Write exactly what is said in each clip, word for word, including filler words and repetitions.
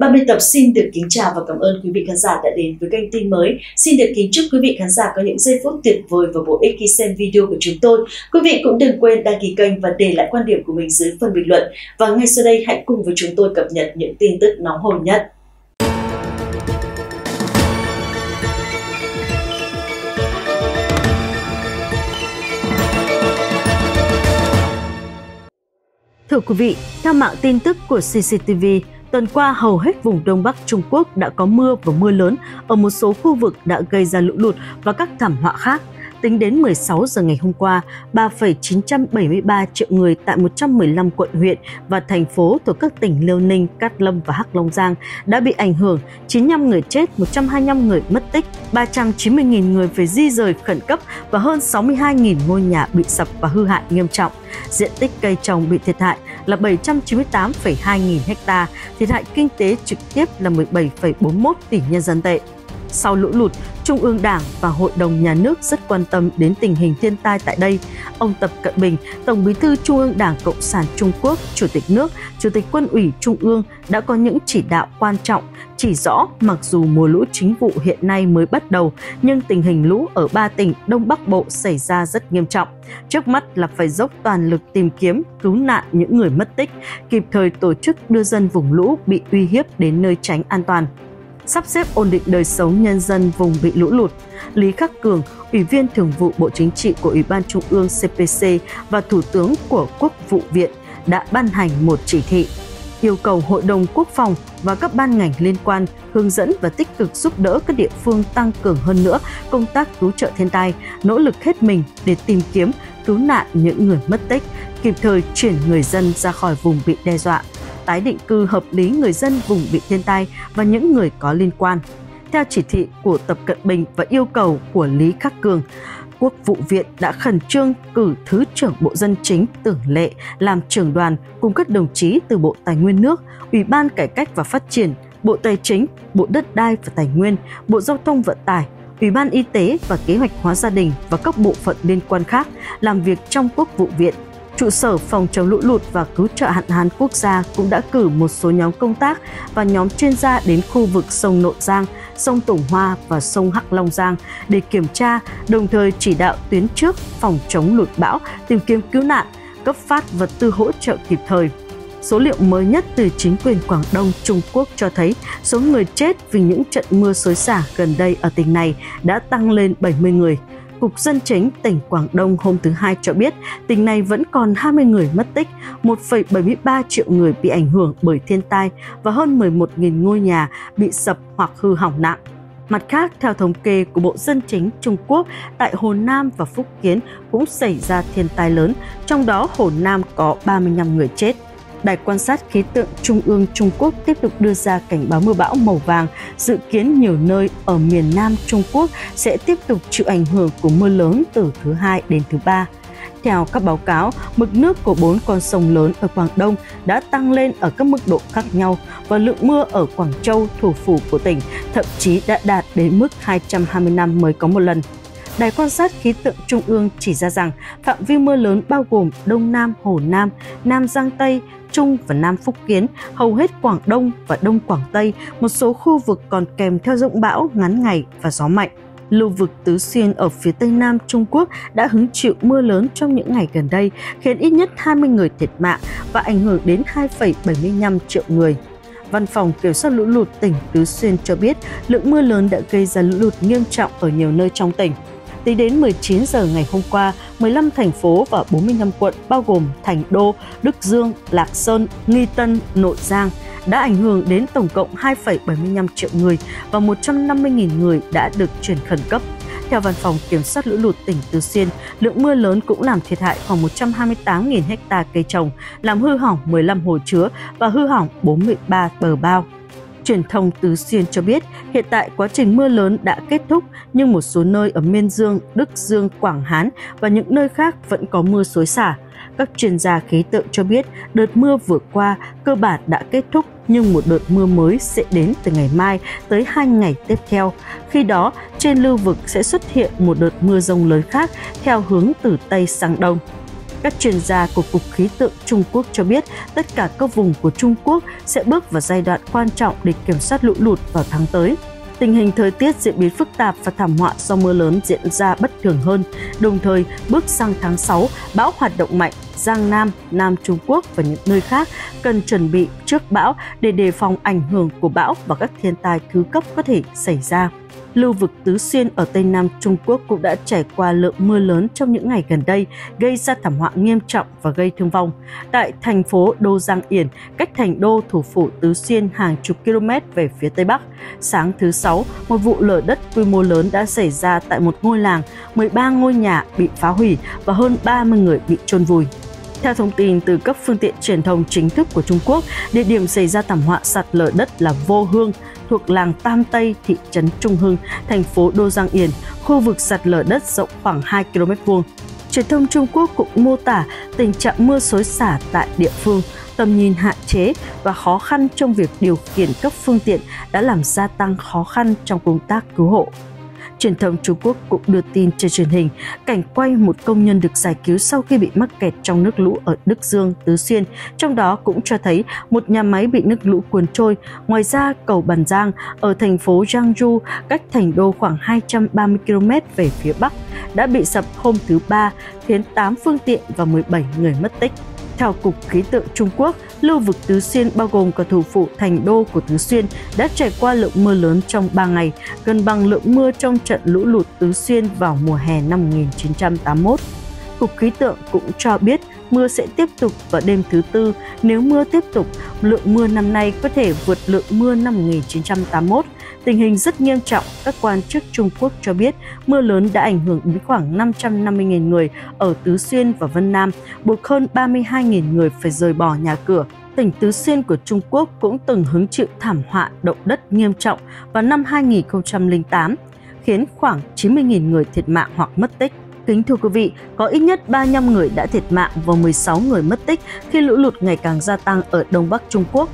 Ban biên tập xin được kính chào và cảm ơn quý vị khán giả đã đến với kênh tin mới. Xin được kính chúc quý vị khán giả có những giây phút tuyệt vời và bổ ích khi xem video của chúng tôi. Quý vị cũng đừng quên đăng ký kênh và để lại quan điểm của mình dưới phần bình luận. Và ngay sau đây hãy cùng với chúng tôi cập nhật những tin tức nóng hổi nhất. Thưa quý vị, theo mạng tin tức của xê xê tê vê, tuần qua hầu hết vùng Đông Bắc Trung Quốc đã có mưa và mưa lớn, ở một số khu vực đã gây ra lũ lụt và các thảm họa khác. Tính đến mười sáu giờ ngày hôm qua, ba phẩy chín bảy ba triệu người tại một trăm mười lăm quận huyện và thành phố thuộc các tỉnh Liêu Ninh, Cát Lâm và Hắc Long Giang đã bị ảnh hưởng, chín mươi lăm người chết, một trăm hai mươi lăm người mất tích, ba trăm chín mươi nghìn người phải di rời khẩn cấp và hơn sáu mươi hai nghìn ngôi nhà bị sập và hư hại nghiêm trọng. Diện tích cây trồng bị thiệt hại là bảy trăm chín mươi tám phẩy hai nghìn ha, thiệt hại kinh tế trực tiếp là mười bảy phẩy bốn mươi mốt tỷ nhân dân tệ. Sau lũ lụt, Trung ương Đảng và Hội đồng Nhà nước rất quan tâm đến tình hình thiên tai tại đây. Ông Tập Cận Bình, Tổng bí thư Trung ương Đảng Cộng sản Trung Quốc, Chủ tịch nước, Chủ tịch Quân ủy Trung ương đã có những chỉ đạo quan trọng, chỉ rõ mặc dù mùa lũ chính vụ hiện nay mới bắt đầu, nhưng tình hình lũ ở ba tỉnh Đông Bắc Bộ xảy ra rất nghiêm trọng. Trước mắt là phải dốc toàn lực tìm kiếm, cứu nạn những người mất tích, kịp thời tổ chức đưa dân vùng lũ bị uy hiếp đến nơi tránh an toàn. Sắp xếp ổn định đời sống nhân dân vùng bị lũ lụt. Lý Khắc Cường, Ủy viên Thường vụ Bộ Chính trị của Ủy ban Trung ương xê pê xê và Thủ tướng của Quốc vụ Viện đã ban hành một chỉ thị yêu cầu Hội đồng Quốc phòng và các ban ngành liên quan hướng dẫn và tích cực giúp đỡ các địa phương tăng cường hơn nữa công tác cứu trợ thiên tai, nỗ lực hết mình để tìm kiếm, cứu nạn những người mất tích, kịp thời chuyển người dân ra khỏi vùng bị đe dọa, tái định cư hợp lý người dân vùng bị thiên tai và những người có liên quan. Theo chỉ thị của Tập Cận Bình và yêu cầu của Lý Khắc Cường, Quốc vụ viện đã khẩn trương cử Thứ trưởng Bộ Dân chính Tưởng Lệ làm trưởng đoàn cùng các đồng chí từ Bộ Tài nguyên nước, Ủy ban Cải cách và Phát triển, Bộ Tài chính, Bộ Đất đai và Tài nguyên, Bộ Giao thông Vận tải, Ủy ban Y tế và Kế hoạch hóa gia đình và các bộ phận liên quan khác làm việc trong Quốc vụ viện. Trụ sở Phòng chống lũ lụt và cứu trợ hạn hán quốc gia cũng đã cử một số nhóm công tác và nhóm chuyên gia đến khu vực sông Nội Giang, sông Tùng Hoa và sông Hắc Long Giang để kiểm tra, đồng thời chỉ đạo tuyến trước phòng chống lụt bão, tìm kiếm cứu nạn, cấp phát vật tư hỗ trợ kịp thời. Số liệu mới nhất từ chính quyền Quảng Đông, Trung Quốc cho thấy số người chết vì những trận mưa xối xả gần đây ở tỉnh này đã tăng lên bảy mươi người. Cục Dân chính tỉnh Quảng Đông hôm thứ Hai cho biết tỉnh này vẫn còn hai mươi người mất tích, một phẩy bảy ba triệu người bị ảnh hưởng bởi thiên tai và hơn mười một nghìn ngôi nhà bị sập hoặc hư hỏng nặng. Mặt khác, theo thống kê của Bộ Dân chính Trung Quốc, tại Hồ Nam và Phúc Kiến cũng xảy ra thiên tai lớn, trong đó Hồ Nam có ba mươi lăm người chết. Đài quan sát khí tượng Trung ương Trung Quốc tiếp tục đưa ra cảnh báo mưa bão màu vàng, dự kiến nhiều nơi ở miền Nam Trung Quốc sẽ tiếp tục chịu ảnh hưởng của mưa lớn từ thứ Hai đến thứ Ba. Theo các báo cáo, mực nước của bốn con sông lớn ở Quảng Đông đã tăng lên ở các mức độ khác nhau và lượng mưa ở Quảng Châu, thủ phủ của tỉnh, thậm chí đã đạt đến mức hai trăm hai mươi năm mới có một lần. Đài quan sát khí tượng Trung ương chỉ ra rằng phạm vi mưa lớn bao gồm Đông Nam Hồ Nam, Nam Giang Tây, Trung và Nam Phúc Kiến, hầu hết Quảng Đông và Đông Quảng Tây, một số khu vực còn kèm theo dông bão ngắn ngày và gió mạnh. Lưu vực Tứ Xuyên ở phía Tây Nam Trung Quốc đã hứng chịu mưa lớn trong những ngày gần đây, khiến ít nhất hai mươi người thiệt mạng và ảnh hưởng đến hai phẩy bảy mươi lăm triệu người. Văn phòng Kiểm soát lũ lụt tỉnh Tứ Xuyên cho biết lượng mưa lớn đã gây ra lũ lụt nghiêm trọng ở nhiều nơi trong tỉnh. Tính đến mười chín giờ ngày hôm qua, mười lăm thành phố và bốn mươi lăm quận bao gồm Thành Đô, Đức Dương, Lạc Sơn, Nghi Tân, Nội Giang đã ảnh hưởng đến tổng cộng hai phẩy bảy mươi lăm triệu người và một trăm năm mươi nghìn người đã được chuyển khẩn cấp. Theo Văn phòng Kiểm soát lũ lụt tỉnh Tứ Xuyên, lượng mưa lớn cũng làm thiệt hại khoảng một trăm hai mươi tám nghìn ha cây trồng, làm hư hỏng mười lăm hồ chứa và hư hỏng bốn mươi ba bờ bao. Truyền thông Tứ Xuyên cho biết hiện tại quá trình mưa lớn đã kết thúc nhưng một số nơi ở Miên Dương, Đức Dương, Quảng Hán và những nơi khác vẫn có mưa xối xả. Các chuyên gia khí tượng cho biết đợt mưa vừa qua cơ bản đã kết thúc nhưng một đợt mưa mới sẽ đến từ ngày mai tới hai ngày tiếp theo. Khi đó, trên lưu vực sẽ xuất hiện một đợt mưa dông lớn khác theo hướng từ Tây sang Đông. Các chuyên gia của Cục Khí tượng Trung Quốc cho biết tất cả các vùng của Trung Quốc sẽ bước vào giai đoạn quan trọng để kiểm soát lũ lụt vào tháng tới. Tình hình thời tiết diễn biến phức tạp và thảm họa do mưa lớn diễn ra bất thường hơn. Đồng thời, bước sang tháng sáu, bão hoạt động mạnh, Giang Nam, Nam Trung Quốc và những nơi khác cần chuẩn bị trước bão để đề phòng ảnh hưởng của bão và các thiên tai thứ cấp có thể xảy ra. Lưu vực Tứ Xuyên ở Tây Nam Trung Quốc cũng đã trải qua lượng mưa lớn trong những ngày gần đây, gây ra thảm họa nghiêm trọng và gây thương vong. Tại thành phố Đô Giang Yển, cách thành đô thủ phủ Tứ Xuyên hàng chục km về phía Tây Bắc, sáng thứ Sáu, một vụ lở đất quy mô lớn đã xảy ra tại một ngôi làng, mười ba ngôi nhà bị phá hủy và hơn ba mươi người bị chôn vùi. Theo thông tin từ các phương tiện truyền thông chính thức của Trung Quốc, địa điểm xảy ra thảm họa sạt lở đất là Vô Hương, thuộc làng Tam Tây, thị trấn Trung Hưng, thành phố Đô Giang Yển, khu vực sạt lở đất rộng khoảng hai ki lô mét vuông. Truyền thông Trung Quốc cũng mô tả tình trạng mưa xối xả tại địa phương, tầm nhìn hạn chế và khó khăn trong việc điều khiển các phương tiện đã làm gia tăng khó khăn trong công tác cứu hộ. Truyền thông Trung Quốc cũng đưa tin trên truyền hình cảnh quay một công nhân được giải cứu sau khi bị mắc kẹt trong nước lũ ở Đức Dương, Tứ Xuyên, trong đó cũng cho thấy một nhà máy bị nước lũ cuốn trôi. Ngoài ra, cầu Bàn Giang ở thành phố Jiangsu, cách thành đô khoảng hai trăm ba mươi ki lô mét về phía Bắc, đã bị sập hôm thứ Ba, khiến tám phương tiện và mười bảy người mất tích. Theo Cục Khí tượng Trung Quốc, lưu vực Tứ Xuyên bao gồm cả thủ phủ thành đô của Tứ Xuyên đã trải qua lượng mưa lớn trong ba ngày, gần bằng lượng mưa trong trận lũ lụt Tứ Xuyên vào mùa hè năm một nghìn chín trăm tám mươi mốt. Cục Khí tượng cũng cho biết mưa sẽ tiếp tục vào đêm thứ Tư. Nếu mưa tiếp tục, lượng mưa năm nay có thể vượt lượng mưa năm một nghìn chín trăm tám mươi mốt. Tình hình rất nghiêm trọng, các quan chức Trung Quốc cho biết mưa lớn đã ảnh hưởng đến khoảng năm trăm năm mươi nghìn người ở Tứ Xuyên và Vân Nam, buộc hơn ba mươi hai nghìn người phải rời bỏ nhà cửa. Tỉnh Tứ Xuyên của Trung Quốc cũng từng hứng chịu thảm họa động đất nghiêm trọng vào năm hai nghìn không trăm lẻ tám, khiến khoảng chín mươi nghìn người thiệt mạng hoặc mất tích. Kính thưa quý vị, có ít nhất ba mươi lăm người đã thiệt mạng và mười sáu người mất tích khi lũ lụt ngày càng gia tăng ở Đông Bắc Trung Quốc.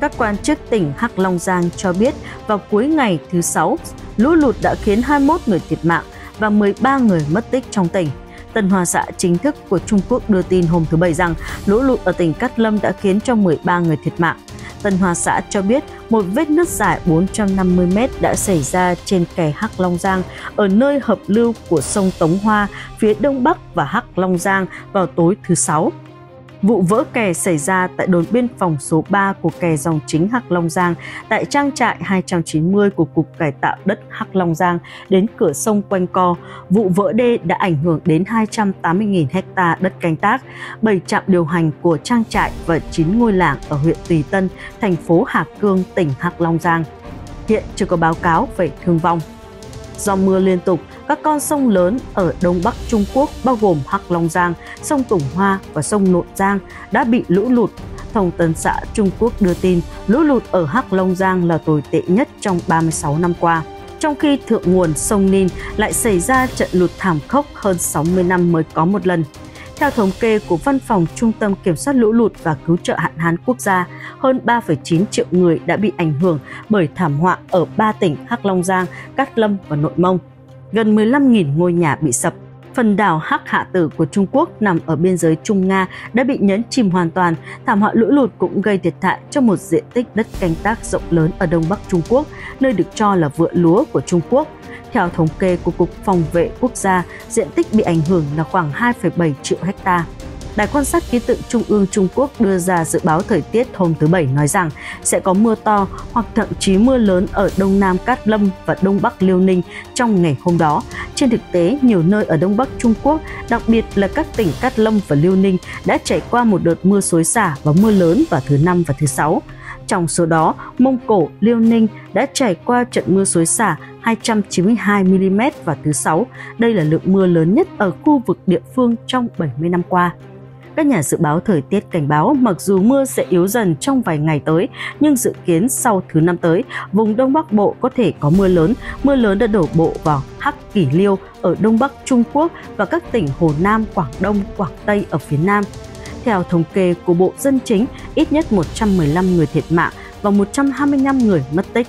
Các quan chức tỉnh Hắc Long Giang cho biết vào cuối ngày thứ Sáu, lũ lụt đã khiến hai mươi mốt người thiệt mạng và mười ba người mất tích trong tỉnh. Tân Hoa Xã chính thức của Trung Quốc đưa tin hôm thứ Bảy rằng lũ lụt ở tỉnh Cát Lâm đã khiến cho mười ba người thiệt mạng. Tân Hoa Xã cho biết một vết nứt dài bốn trăm năm mươi mét đã xảy ra trên kè Hắc Long Giang ở nơi hợp lưu của sông Tống Hoa phía đông bắc và Hắc Long Giang vào tối thứ Sáu. Vụ vỡ kè xảy ra tại đồn biên phòng số ba của kè dòng chính Hắc Long Giang tại trang trại hai trăm chín mươi của Cục Cải tạo đất Hắc Long Giang đến cửa sông Quanh Co. Vụ vỡ đê đã ảnh hưởng đến hai trăm tám mươi nghìn ha đất canh tác, bảy trạm điều hành của trang trại và chín ngôi làng ở huyện Tùy Tân, thành phố Hà Cương, tỉnh Hắc Long Giang. Hiện chưa có báo cáo về thương vong. Do mưa liên tục, các con sông lớn ở Đông Bắc Trung Quốc bao gồm Hắc Long Giang, sông Tùng Hoa và sông Nội Giang đã bị lũ lụt. Thông tấn xã Trung Quốc đưa tin lũ lụt ở Hắc Long Giang là tồi tệ nhất trong ba mươi sáu năm qua, trong khi thượng nguồn sông Nin lại xảy ra trận lụt thảm khốc hơn sáu mươi năm mới có một lần. Theo thống kê của Văn phòng Trung tâm Kiểm soát Lũ lụt và Cứu trợ hạn hán quốc gia, hơn ba phẩy chín triệu người đã bị ảnh hưởng bởi thảm họa ở ba tỉnh Hắc Long Giang, Cát Lâm và Nội Mông. Gần mười lăm nghìn ngôi nhà bị sập. Phần đảo Hắc Hạ Tử của Trung Quốc nằm ở biên giới Trung-Nga đã bị nhấn chìm hoàn toàn. Thảm họa lũ lụt cũng gây thiệt hại cho một diện tích đất canh tác rộng lớn ở Đông Bắc Trung Quốc, nơi được cho là vựa lúa của Trung Quốc. Theo thống kê của Cục Phòng vệ Quốc gia, diện tích bị ảnh hưởng là khoảng hai phẩy bảy triệu ha. Đài quan sát khí tượng Trung ương Trung Quốc đưa ra dự báo thời tiết hôm thứ Bảy nói rằng sẽ có mưa to hoặc thậm chí mưa lớn ở Đông Nam Cát Lâm và Đông Bắc Liêu Ninh trong ngày hôm đó. Trên thực tế, nhiều nơi ở Đông Bắc Trung Quốc, đặc biệt là các tỉnh Cát Lâm và Liêu Ninh đã trải qua một đợt mưa xối xả và mưa lớn vào thứ Năm và thứ Sáu. Trong số đó, Mông Cổ, Liêu Ninh đã trải qua trận mưa xối xả hai trăm chín mươi hai mi li mét vào thứ Sáu. Đây là lượng mưa lớn nhất ở khu vực địa phương trong bảy mươi năm qua. Các nhà dự báo thời tiết cảnh báo mặc dù mưa sẽ yếu dần trong vài ngày tới, nhưng dự kiến sau thứ Năm tới, vùng Đông Bắc Bộ có thể có mưa lớn. Mưa lớn đã đổ bộ vào Hắc Kỷ Liêu ở Đông Bắc Trung Quốc và các tỉnh Hồ Nam, Quảng Đông, Quảng Tây ở phía Nam. Theo thống kê của Bộ Dân Chính, ít nhất một trăm mười lăm người thiệt mạng và một trăm hai mươi lăm người mất tích.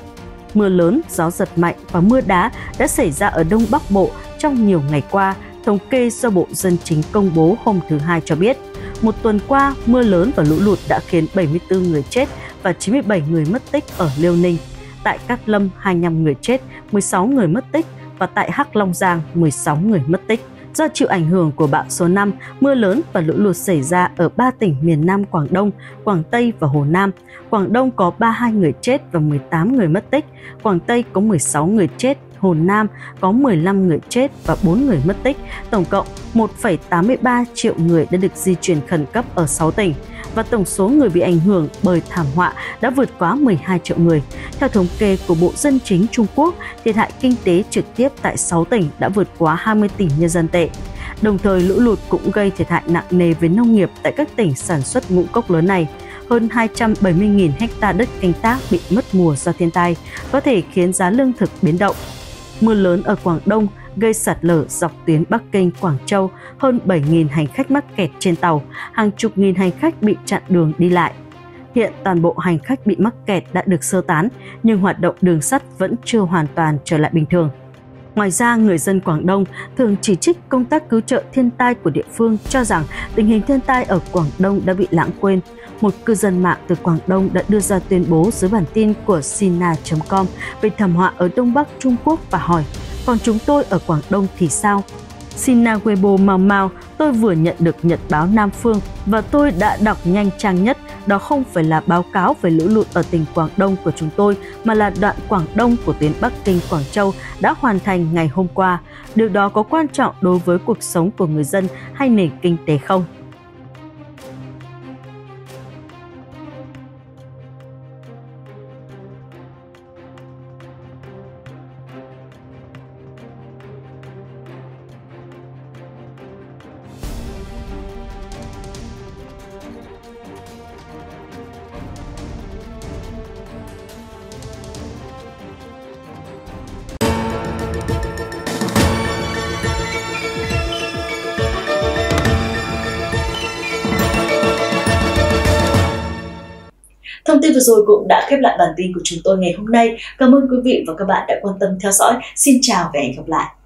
Mưa lớn, gió giật mạnh và mưa đá đã xảy ra ở Đông Bắc Bộ trong nhiều ngày qua, thống kê do Bộ Dân chính công bố hôm thứ Hai cho biết, một tuần qua, mưa lớn và lũ lụt đã khiến bảy mươi tư người chết và chín mươi bảy người mất tích ở Liêu Ninh. Tại Cát Lâm, hai mươi lăm người chết, mười sáu người mất tích và tại Hắc Long Giang, mười sáu người mất tích. Do chịu ảnh hưởng của bão số năm, mưa lớn và lũ lụt xảy ra ở ba tỉnh miền Nam Quảng Đông, Quảng Tây và Hồ Nam. Quảng Đông có ba mươi hai người chết và mười tám người mất tích, Quảng Tây có mười sáu người chết, Hồ Nam có mười lăm người chết và bốn người mất tích. Tổng cộng một phẩy tám mươi ba triệu người đã được di chuyển khẩn cấp ở sáu tỉnh và tổng số người bị ảnh hưởng bởi thảm họa đã vượt quá mười hai triệu người. Theo thống kê của Bộ Dân chính Trung Quốc, thiệt hại kinh tế trực tiếp tại sáu tỉnh đã vượt quá hai mươi tỷ nhân dân tệ. Đồng thời, lũ lụt cũng gây thiệt hại nặng nề về nông nghiệp tại các tỉnh sản xuất ngũ cốc lớn này. Hơn hai trăm bảy mươi nghìn ha đất canh tác bị mất mùa do thiên tai, có thể khiến giá lương thực biến động. Mưa lớn ở Quảng Đông gây sạt lở dọc tuyến Bắc Kinh - Quảng Châu, hơn bảy nghìn hành khách mắc kẹt trên tàu, hàng chục nghìn hành khách bị chặn đường đi lại. Hiện toàn bộ hành khách bị mắc kẹt đã được sơ tán, nhưng hoạt động đường sắt vẫn chưa hoàn toàn trở lại bình thường. Ngoài ra, người dân Quảng Đông thường chỉ trích công tác cứu trợ thiên tai của địa phương, cho rằng tình hình thiên tai ở Quảng Đông đã bị lãng quên. Một cư dân mạng từ Quảng Đông đã đưa ra tuyên bố dưới bản tin của Sina chấm com về thảm họa ở Đông Bắc Trung Quốc và hỏi: "Còn chúng tôi ở Quảng Đông thì sao?" Sina Weibo Mao Mao, tôi vừa nhận được nhật báo Nam Phương và tôi đã đọc nhanh trang nhất. Đó không phải là báo cáo về lũ lụt ở tỉnh Quảng Đông của chúng tôi, mà là đoạn Quảng Đông của tuyến Bắc Kinh-Quảng Châu đã hoàn thành ngày hôm qua. Điều đó có quan trọng đối với cuộc sống của người dân hay nền kinh tế không? Thông tin vừa rồi cũng đã khép lại bản tin của chúng tôi ngày hôm nay. Cảm ơn quý vị và các bạn đã quan tâm theo dõi. Xin chào và hẹn gặp lại!